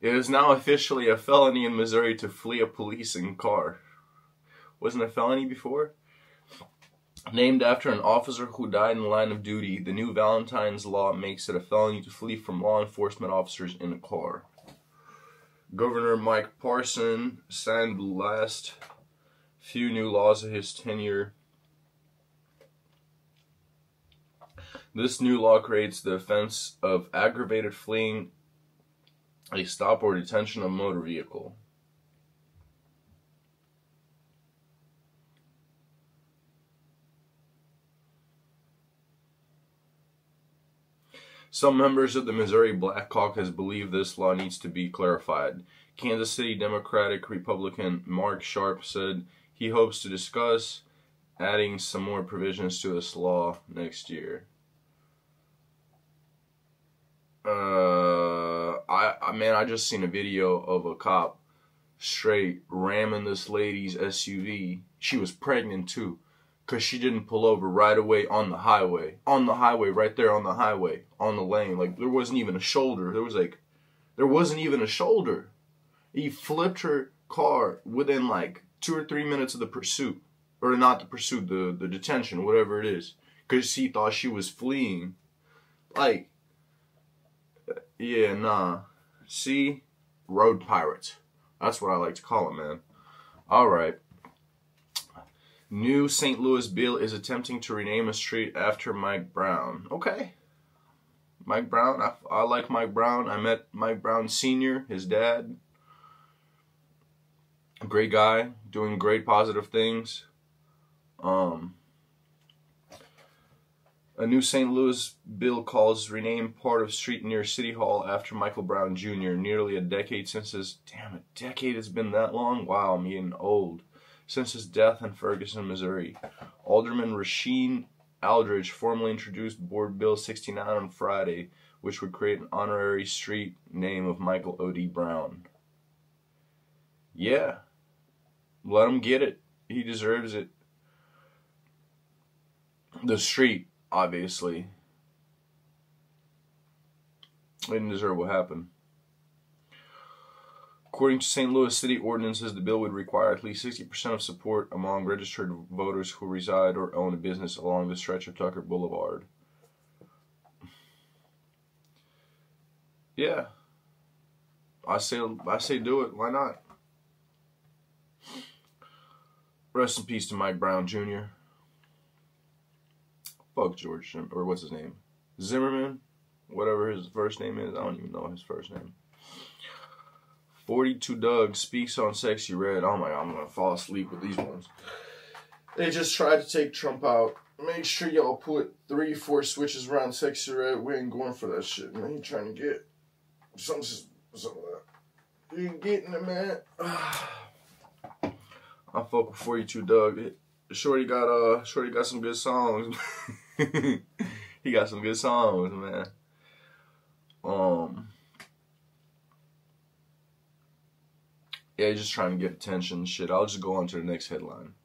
It is now officially a felony in Missouri to flee a policing car. Wasn't a felony before? Named after an officer who died in the line of duty, the new Valentine's law makes it a felony to flee from law enforcement officers in a car. Governor Mike Parson signed the last few new laws of his tenure. This new law creates the offense of aggravated fleeing a stop or detention of a motor vehicle. Some members of the Missouri Black Caucus believe this law needs to be clarified. Kansas City Democratic Republican Mark Sharp said he hopes to discuss adding some more provisions to this law next year. I just seen a video of a cop straight ramming this lady's SUV. She was pregnant too, 'cause she didn't pull over right away on the highway. On the highway, right there on the highway, on the lane. Like, there wasn't even a shoulder. There wasn't even a shoulder. He flipped her car within like 2 or 3 minutes of the pursuit. Or not the pursuit, the detention, whatever it is. 'Cause he thought she was fleeing. Like, yeah, nah. See? Road pirates. That's what I like to call it, man. Alright. New St. Louis bill is attempting to rename a street after Mike Brown. Okay. Mike Brown. I like Mike Brown. I met Mike Brown Sr., his dad. A great guy. Doing great positive things. A new St. Louis bill calls rename part of street near City Hall after Michael Brown Jr. Nearly a decade since his... Damn, a decade has been that long? Wow, I'm getting old. Since his death in Ferguson, Missouri. Alderman Rasheen Aldridge formally introduced Board Bill 69 on Friday, which would create an honorary street name of Michael O.D. Brown. Yeah. Let him get it. He deserves it. The street, obviously. They didn't deserve what happened. According to St. Louis city ordinances, the bill would require at least 60% of support among registered voters who reside or own a business along the stretch of Tucker Boulevard. Yeah. I say do it. Why not? Rest in peace to Mike Brown Jr. Fuck George, or what's his name? Zimmerman? Whatever his first name is. I don't even know his first name. 42 Dugg speaks on Sexy Red. Oh my god, I'm gonna fall asleep with these ones. They just tried to take Trump out. Make sure y'all put 3-4 switches around Sexy Red. We ain't going for that shit, man. You trying to get some of that. You getting it, man. I fuck with 42 Dugg. Shorty got some good songs. He got some good songs, man. Yeah, just trying to get attention. Shit, I'll just go on to the next headline.